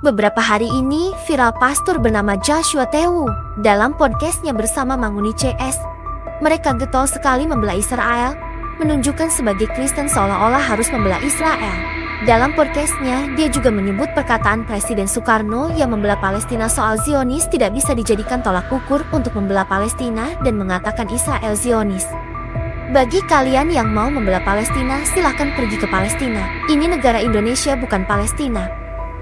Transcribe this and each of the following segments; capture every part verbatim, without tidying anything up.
Beberapa hari ini viral pastor bernama Joshua Tewu dalam podcastnya bersama Manguni C S. Mereka getol sekali membela Israel, menunjukkan sebagai Kristen seolah-olah harus membela Israel. Dalam podcastnya, dia juga menyebut perkataan Presiden Soekarno yang membela Palestina soal Zionis tidak bisa dijadikan tolak ukur untuk membela Palestina dan mengatakan Israel Zionis. Bagi kalian yang mau membela Palestina, silahkan pergi ke Palestina. Ini negara Indonesia, bukan Palestina.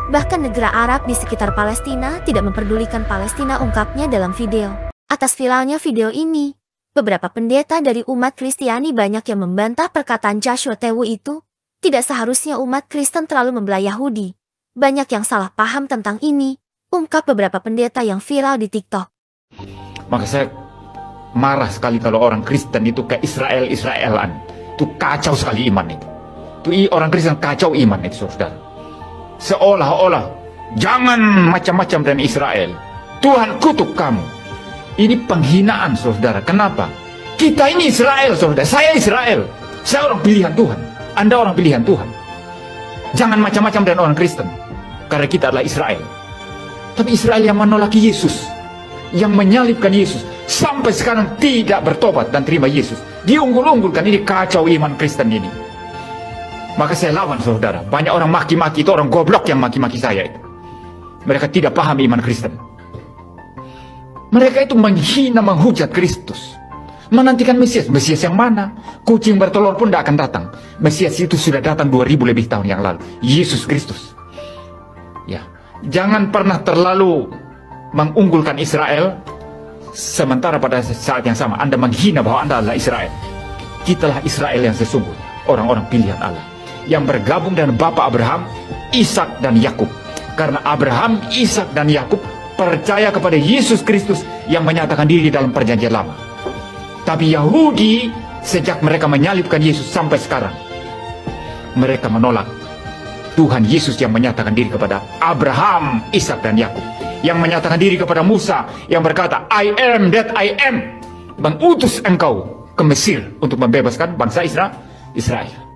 Bahkan negara Arab di sekitar Palestina tidak memperdulikan Palestina, ungkapnya dalam video. Atas viralnya video ini, beberapa pendeta dari umat Kristiani banyak yang membantah perkataan Joshua Tewu itu. Tidak seharusnya umat Kristen terlalu membela Yahudi. Banyak yang salah paham tentang ini, ungkap beberapa pendeta yang viral di TikTok. Maka saya marah sekali kalau orang Kristen itu ke Israel-Israelan. Itu kacau sekali iman itu. Itu orang Kristen kacau iman itu, saudara. Seolah-olah, jangan macam-macam dengan Israel, Tuhan kutuk kamu. Ini penghinaan, saudara. Kenapa? Kita ini Israel, saudara. Saya Israel. Saya orang pilihan Tuhan. Anda orang pilihan Tuhan. Jangan macam-macam dengan orang Kristen, karena kita adalah Israel. Tapi Israel yang menolak Yesus, yang menyalibkan Yesus, sampai sekarang tidak bertobat dan terima Yesus, diunggul-unggulkan. Ini kacau iman Kristen ini. Maka saya lawan, saudara. Banyak orang maki-maki, itu orang goblok yang maki-maki saya itu. Mereka tidak paham iman Kristen. Mereka itu menghina, menghujat Kristus, menantikan Mesias. Mesias yang mana? Kucing bertelur pun tidak akan datang. Mesias itu sudah datang dua ribu lebih tahun yang lalu, Yesus Kristus. Ya, jangan pernah terlalu mengunggulkan Israel, sementara pada saat yang sama Anda menghina bahwa Anda adalah Israel. Kitalah Israel yang sesungguhnya, orang-orang pilihan Allah yang bergabung dengan Bapa Abraham, Ishak dan Yakub. Karena Abraham, Ishak dan Yakub percaya kepada Yesus Kristus yang menyatakan diri dalam Perjanjian Lama. Tapi Yahudi, sejak mereka menyalibkan Yesus sampai sekarang, mereka menolak Tuhan Yesus yang menyatakan diri kepada Abraham, Ishak dan Yakub, yang menyatakan diri kepada Musa yang berkata, I am that I am, mengutus engkau ke Mesir untuk membebaskan bangsa Israel. Israel.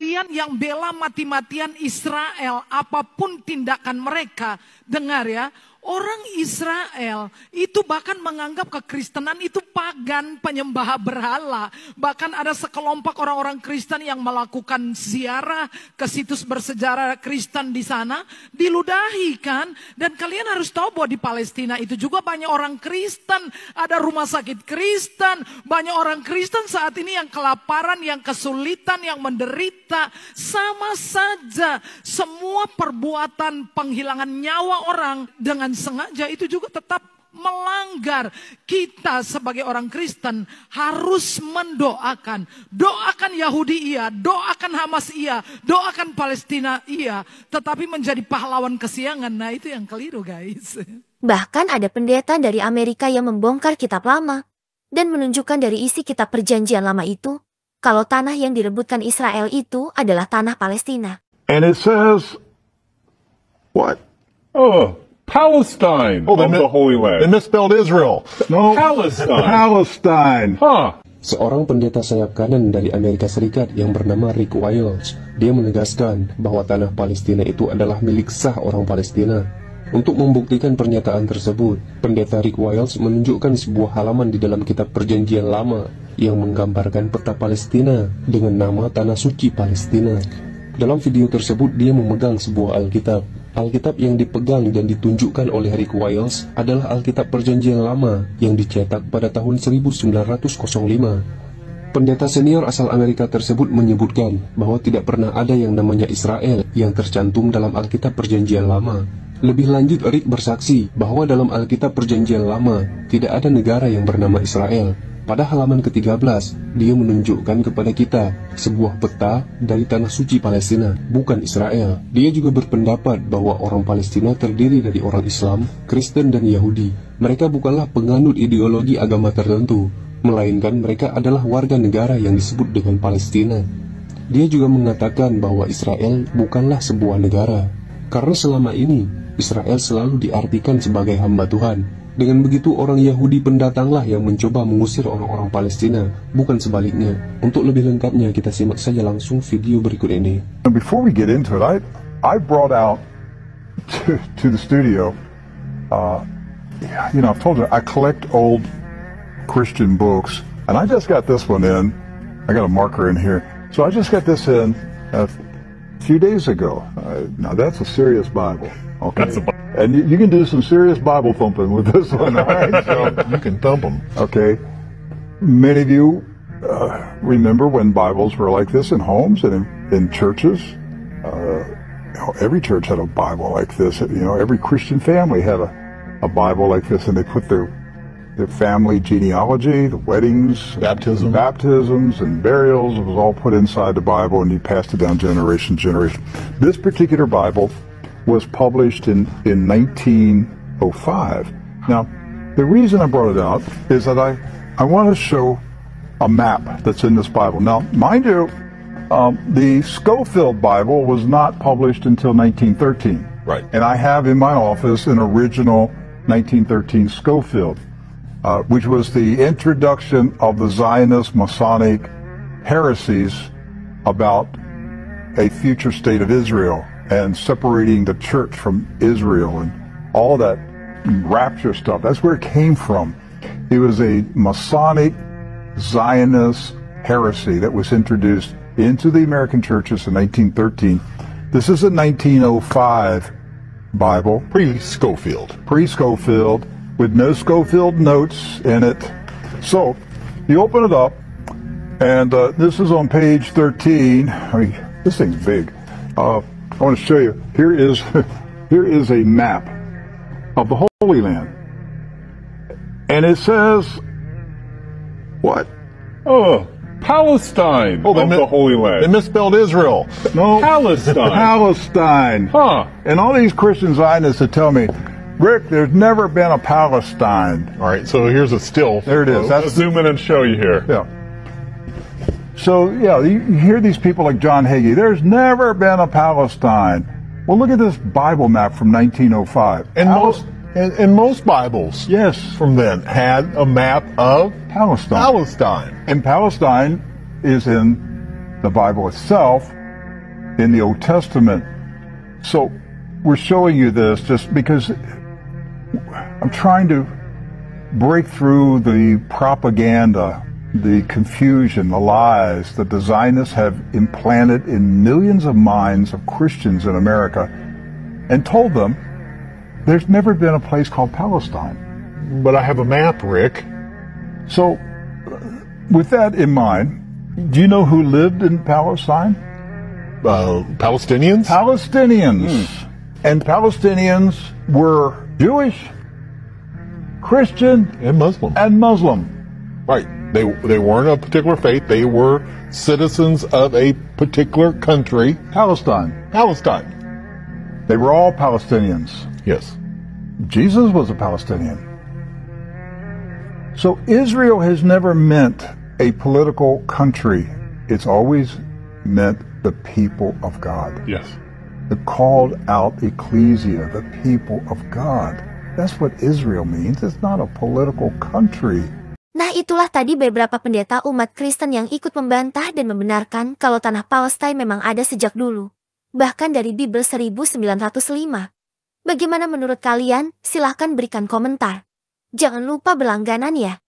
Kalian yang bela mati-matian Israel, apapun tindakan mereka, dengar ya, orang Israel itu bahkan menganggap kekristenan itu pagan, penyembah berhala. Bahkan ada sekelompok orang-orang Kristen yang melakukan ziarah ke situs bersejarah Kristen di sana, diludahi kan. Dan kalian harus tahu bahwa di Palestina itu juga banyak orang Kristen, ada rumah sakit Kristen, banyak orang Kristen saat ini yang kelaparan, yang kesulitan, yang menderita. Sama saja, semua perbuatan penghilangan nyawa orang dengan sengaja itu juga tetap melanggar. Kita sebagai orang Kristen harus mendoakan. Doakan Yahudi iya, doakan Hamas iya, doakan Palestina iya, tetapi menjadi pahlawan kesiangan, nah itu yang keliru, guys. Bahkan ada pendeta dari Amerika yang membongkar kitab lama dan menunjukkan dari isi kitab Perjanjian Lama itu kalau tanah yang direbutkan Israel itu adalah tanah Palestina. And it says what? Oh, Palestine. Oh, of the Holy Land. They misspelled Israel. No, Palestine. Palestine. Huh. Seorang pendeta sayap kanan dari Amerika Serikat yang bernama Rick Wiles, dia menegaskan bahwa tanah Palestina itu adalah milik sah orang Palestina. Untuk membuktikan pernyataan tersebut, pendeta Rick Wiles menunjukkan sebuah halaman di dalam kitab Perjanjian Lama yang menggambarkan peta Palestina dengan nama Tanah Suci Palestina. Dalam video tersebut, dia memegang sebuah Alkitab. Alkitab yang dipegang dan ditunjukkan oleh Rick Wiles adalah Alkitab Perjanjian Lama yang dicetak pada tahun seribu sembilan ratus lima. Pendeta senior asal Amerika tersebut menyebutkan bahwa tidak pernah ada yang namanya Israel yang tercantum dalam Alkitab Perjanjian Lama. Lebih lanjut, Rick bersaksi bahwa dalam Alkitab Perjanjian Lama tidak ada negara yang bernama Israel. Pada halaman ke tiga belas, dia menunjukkan kepada kita sebuah peta dari Tanah Suci Palestina, bukan Israel. Dia juga berpendapat bahwa orang Palestina terdiri dari orang Islam, Kristen, dan Yahudi. Mereka bukanlah penganut ideologi agama tertentu, melainkan mereka adalah warga negara yang disebut dengan Palestina. Dia juga mengatakan bahwa Israel bukanlah sebuah negara, karena selama ini Israel selalu diartikan sebagai hamba Tuhan. Dengan begitu, orang Yahudi pendatanglah yang mencoba mengusir orang-orang Palestina, bukan sebaliknya. Untuk lebih lengkapnya, kita simak saja langsung video berikut ini. Before we get into it, I, I brought out to, to the studio. Uh, you know, I've told you, I collect old Christian books, and I just got this one in. I got a marker in here. So I just got this in a few days ago. Uh, now, that's a serious Bible. Okay. That's a Bible. And you, you can do some serious Bible thumping with this one, all right? So, you can thump them. Okay. Many of you uh, remember when Bibles were like this in homes and in, in churches. Uh, you know, every church had a Bible like this. You know, every Christian family had a, a Bible like this, and they put their their family genealogy, the weddings, Baptism. and baptisms, and burials. It was all put inside the Bible, and you passed it down generation to generation. This particular Bible was published in, in nineteen oh five. Now, the reason I brought it out is that I, I want to show a map that's in this Bible. Now, mind you, um, the Scofield Bible was not published until nineteen thirteen. Right. And I have in my office an original nineteen thirteen Scofield, uh, which was the introduction of the Zionist Masonic heresies about a future state of Israel, and separating the church from Israel and all that rapture stuff. That's where it came from. It was a Masonic Zionist heresy that was introduced into the American churches in nineteen thirteen. This is a nineteen oh five Bible. Pre-Scofield. Pre-Scofield, with no Scofield notes in it. So, you open it up, and uh, this is on page thirteen. I mean, this thing's big. Uh, I want to show you, here is, here is a map of the Holy Land. And it says, what? Oh, Palestine oh, they of the Holy Land. They misspelled Israel. No. Palestine. Palestine. Huh. And all these Christian Zionists that tell me, Rick, there's never been a Palestine. All right, so here's a still. There it is. Oh, That's I'll zoom in and show you here. Yeah. So, yeah, you hear these people like John Hagee, there's never been a Palestine. Well, look at this Bible map from nineteen oh five. And Pal most and, and most Bibles yes, from then had a map of Palestine. Palestine. And Palestine is in the Bible itself, in the Old Testament. So we're showing you this just because I'm trying to break through the propaganda, the confusion, the lies that the Zionists have implanted in millions of minds of Christians in America, and told them there's never been a place called Palestine. But I have a map, Rick. So, with that in mind, do you know who lived in Palestine? Uh, Palestinians? Palestinians. Mm. And Palestinians were Jewish, Christian, and Muslim. And Muslim. Right. They, they weren't a particular faith. They were citizens of a particular country. Palestine. Palestine. They were all Palestinians. Yes. Jesus was a Palestinian. So Israel has never meant a political country. It's always meant the people of God. Yes. The called out ecclesia, the people of God. That's what Israel means. It's not a political country. Nah, itulah tadi beberapa pendeta umat Kristen yang ikut membantah dan membenarkan kalau tanah Palestina memang ada sejak dulu. Bahkan dari Bibel seribu sembilan ratus lima. Bagaimana menurut kalian? Silahkan berikan komentar. Jangan lupa berlangganan ya.